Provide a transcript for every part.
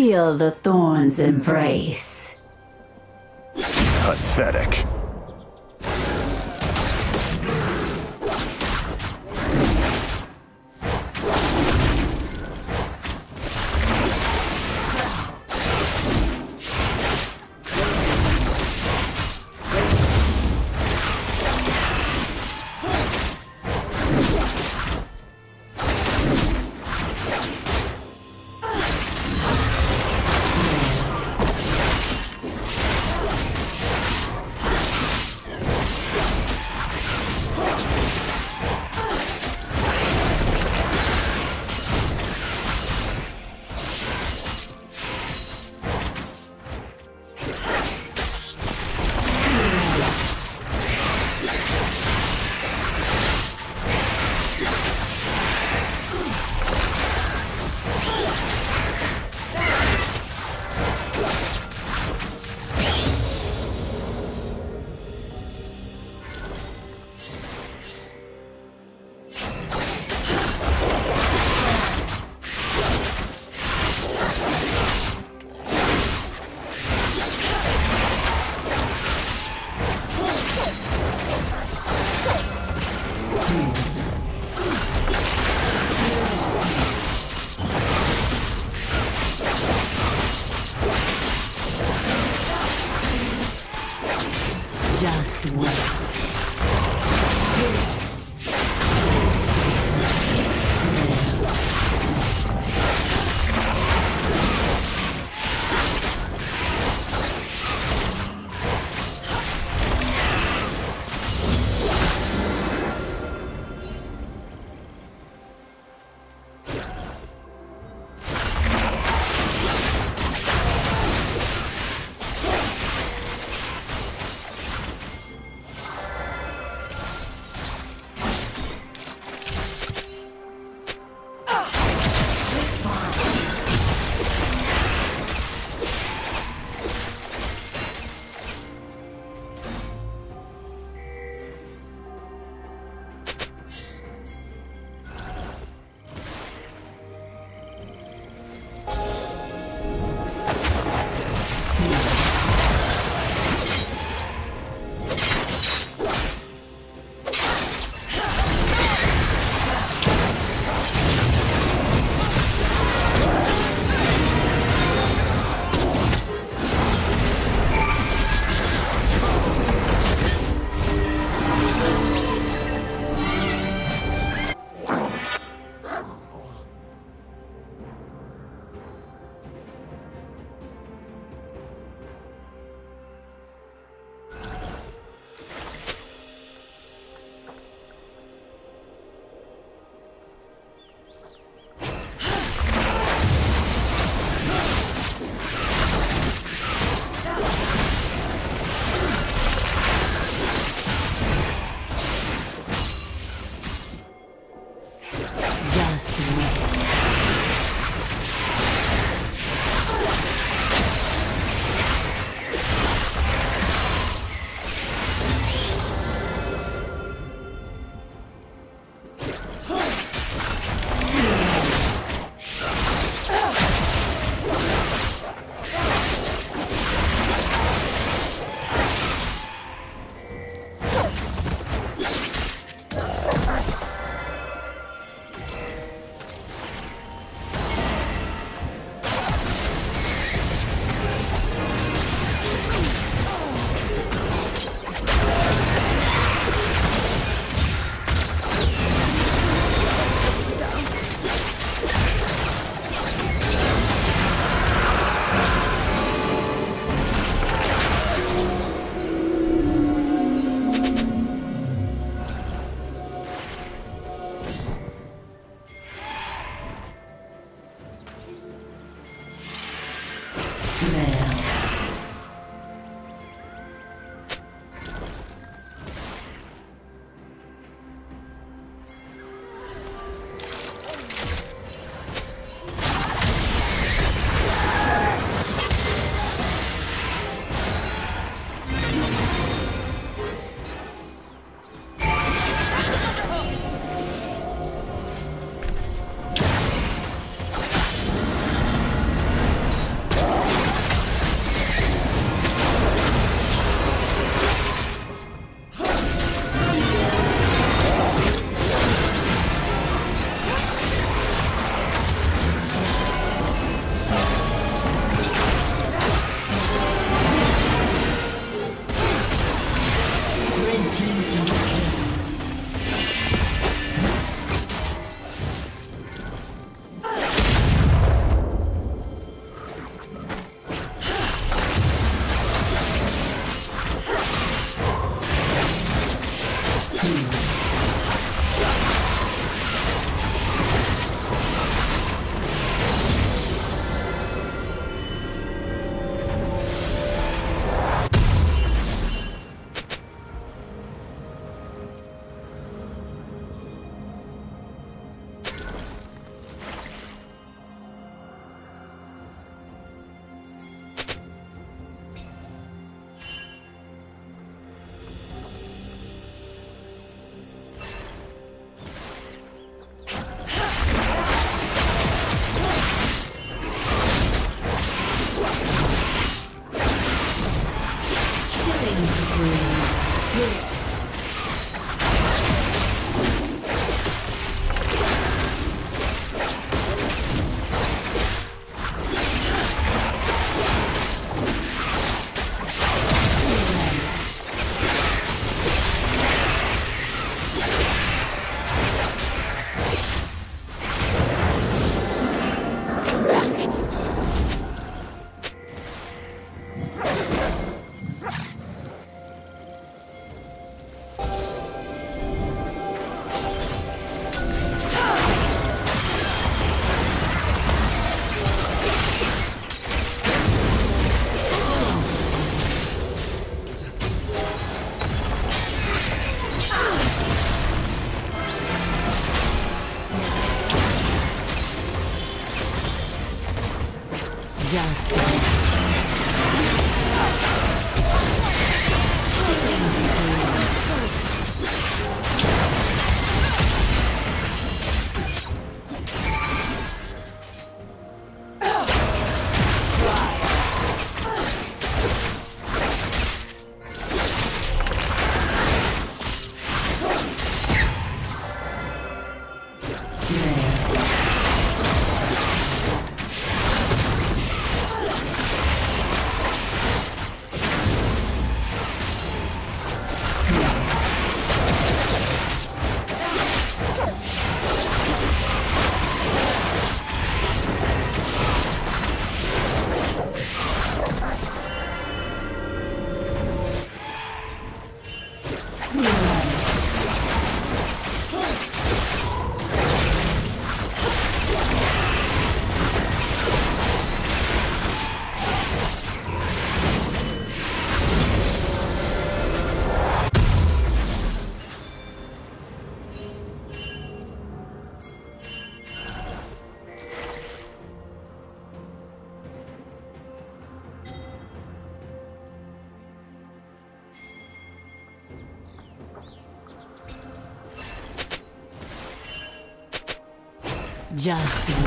Feel the thorns embrace. Pathetic. Just wait. Just wait. Just wait.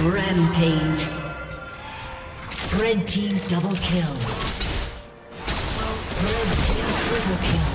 Rampage. Red team double kill. Red team triple kill.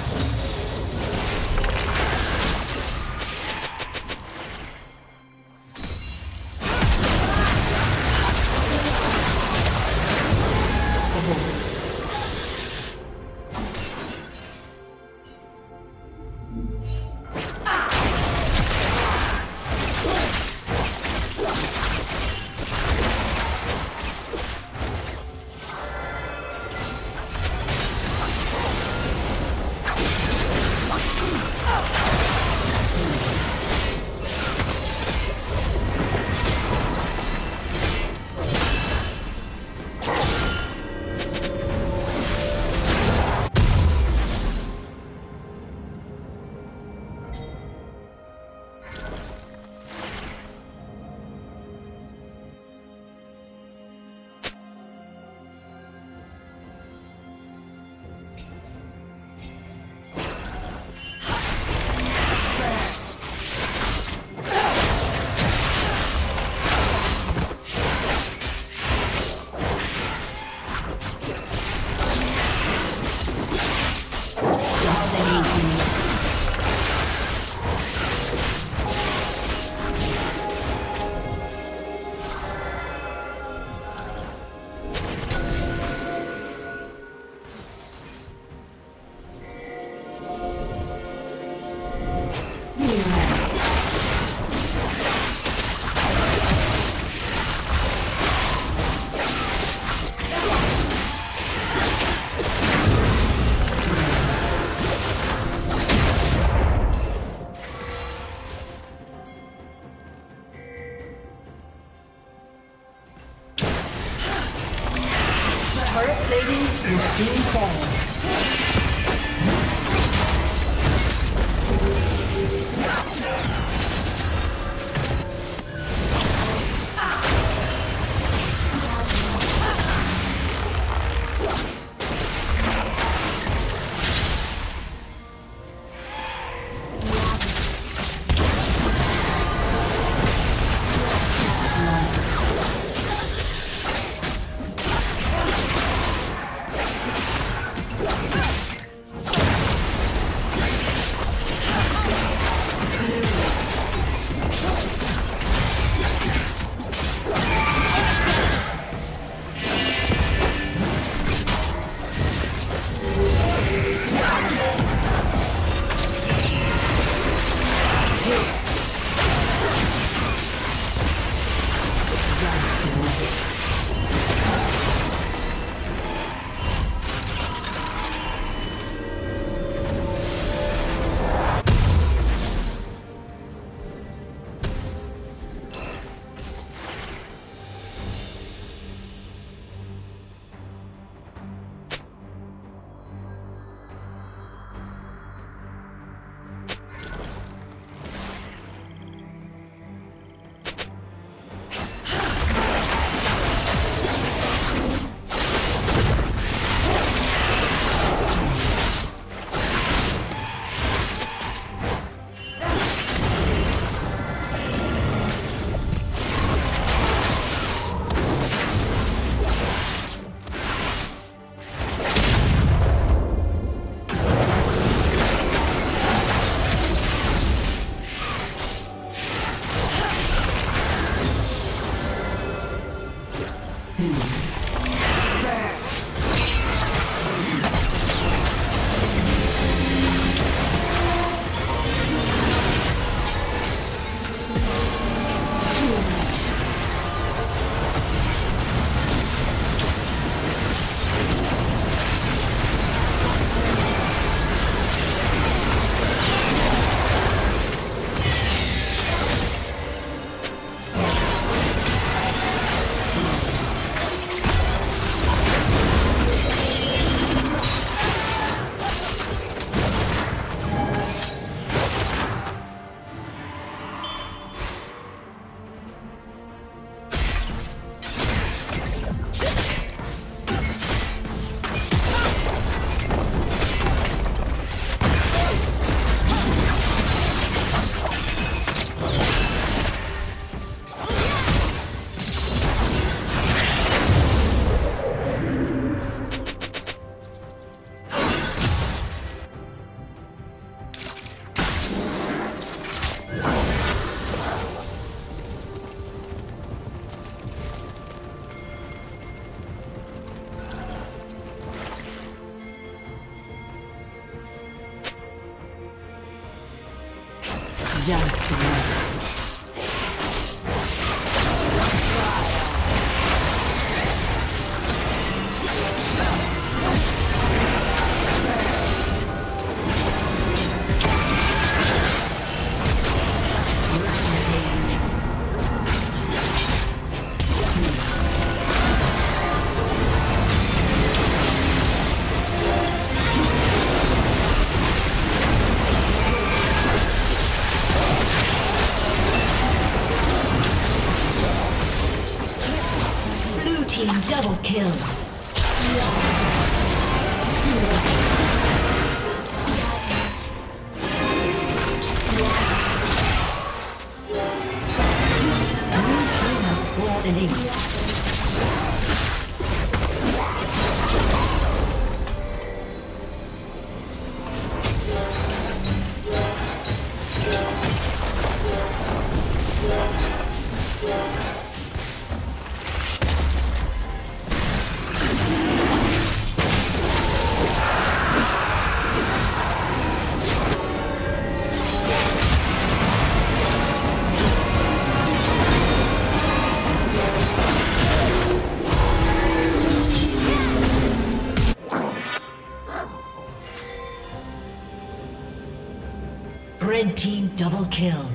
Just wait. Double kill. Red team double kill.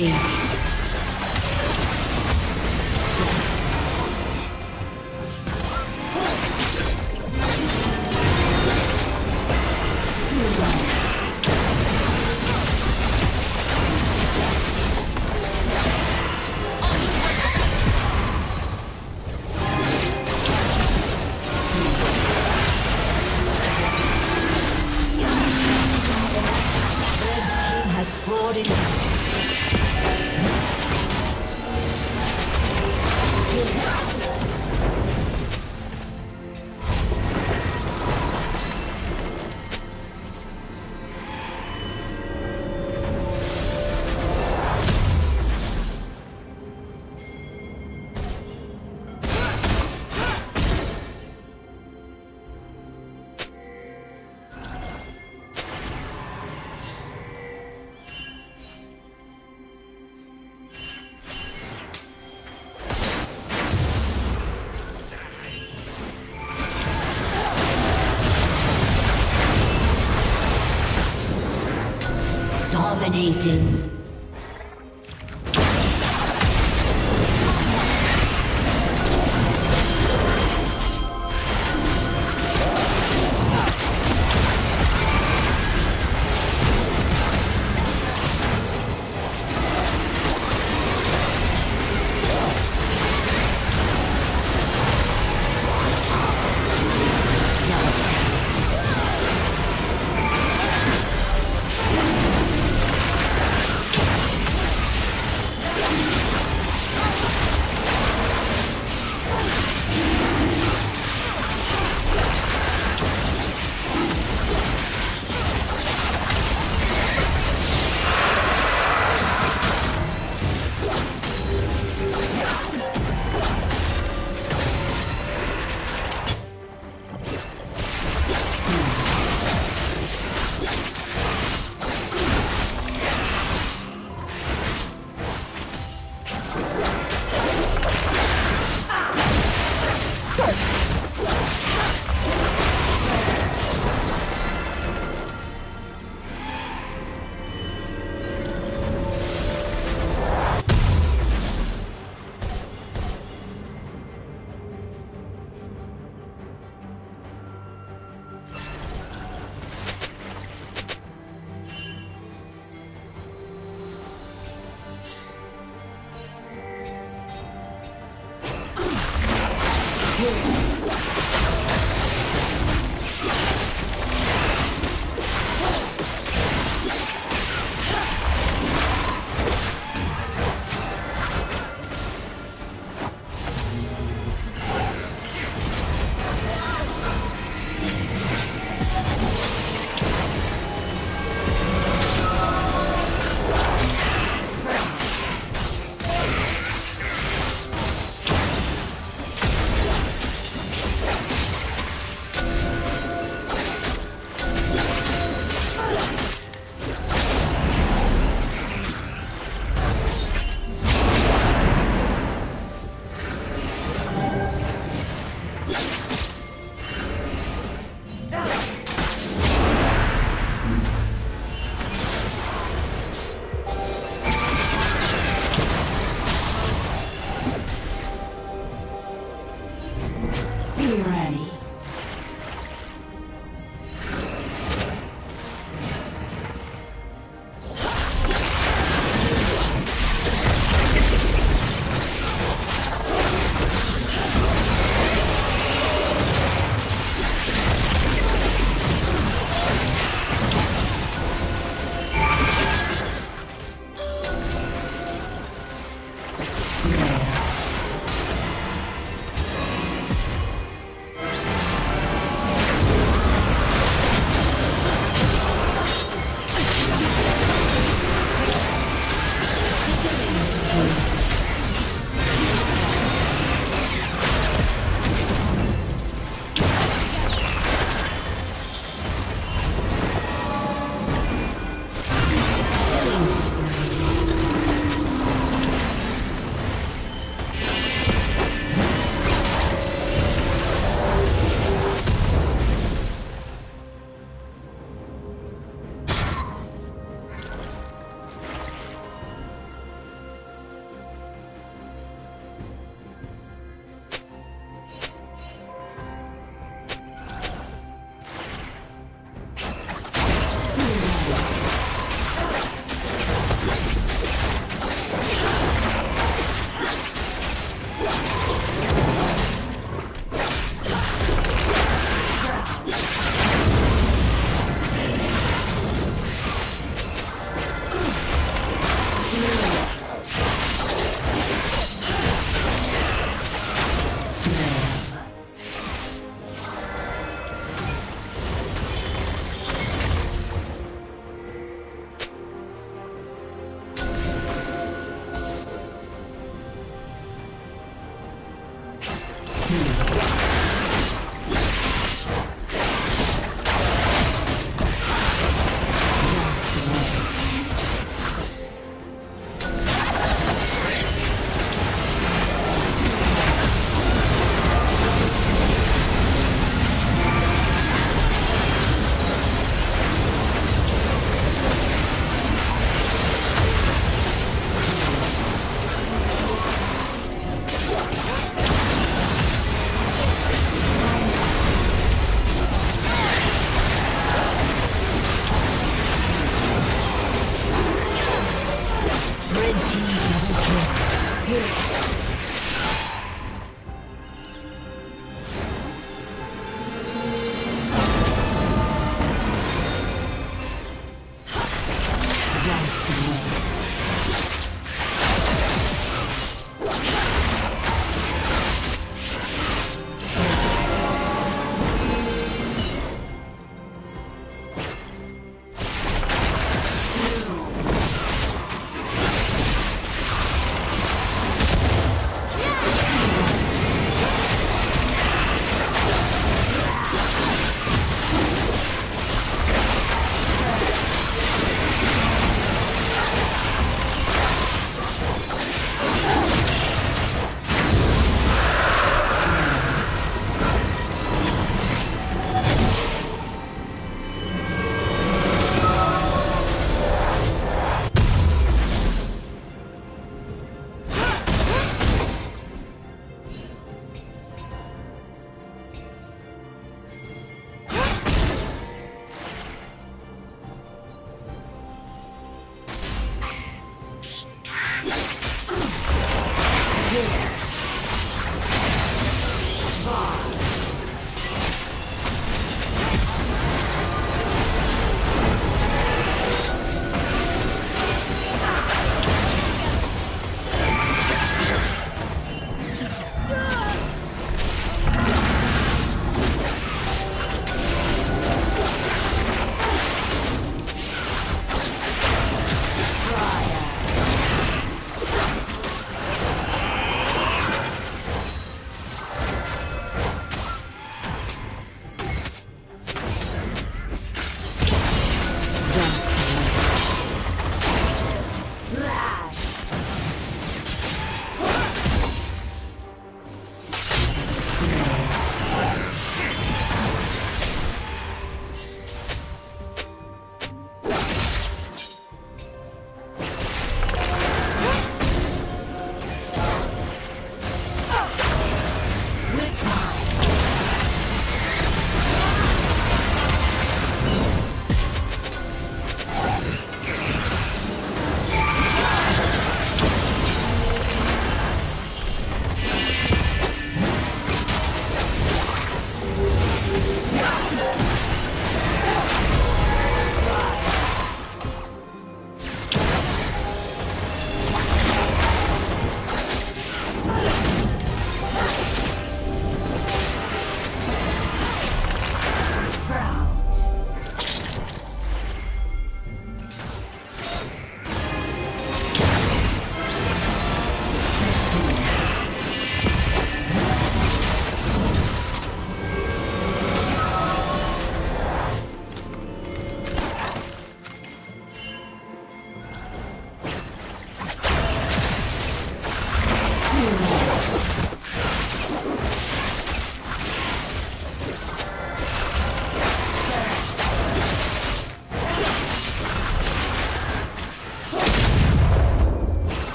Rampage. Dominating.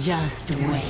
Just wait.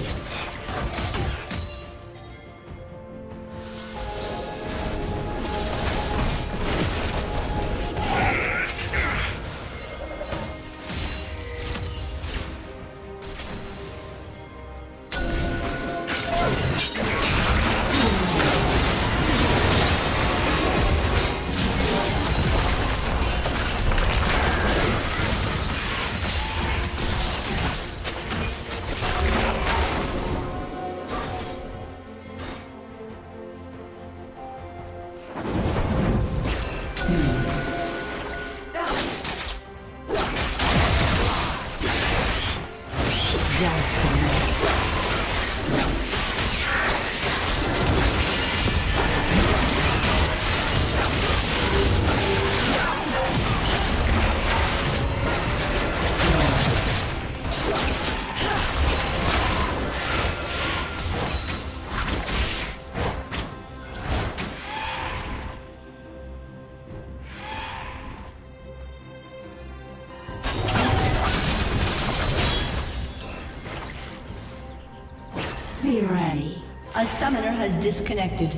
A summoner has disconnected.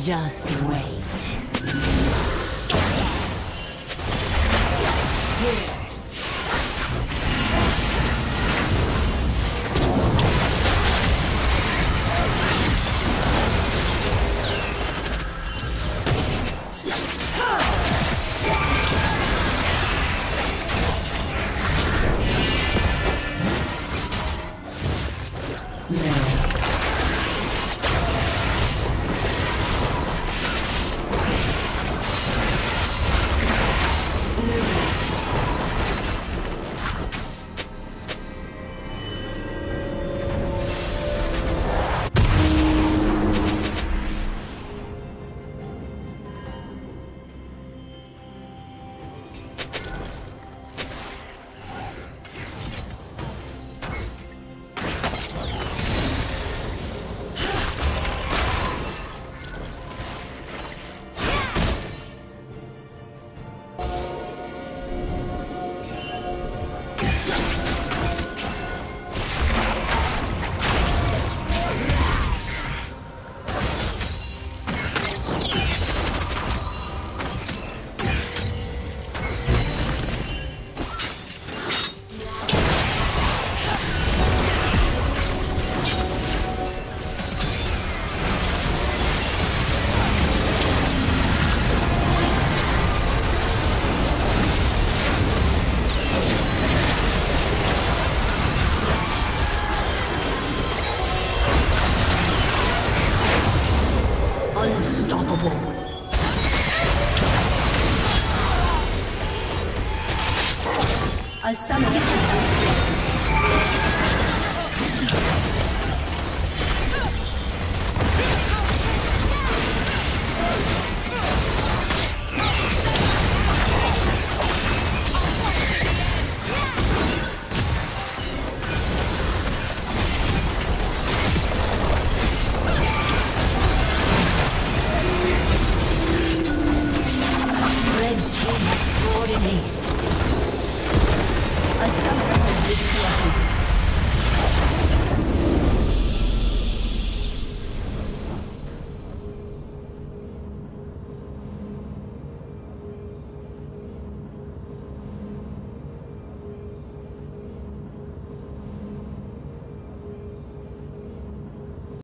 Just wait. A summoner has disconnected.